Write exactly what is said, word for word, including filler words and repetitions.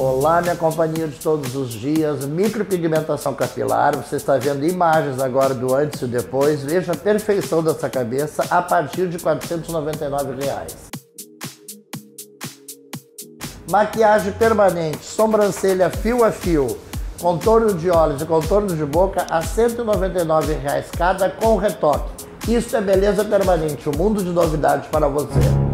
Olá, minha companhia de todos os dias, micropigmentação capilar. Você está vendo imagens agora do antes e depois. Veja a perfeição dessa cabeça a partir de quatrocentos e noventa e nove reais. Maquiagem permanente, sobrancelha fio a fio, contorno de olhos e contorno de boca a cento e noventa e nove reais cada com retoque. Isso é beleza permanente, um mundo de novidades para você.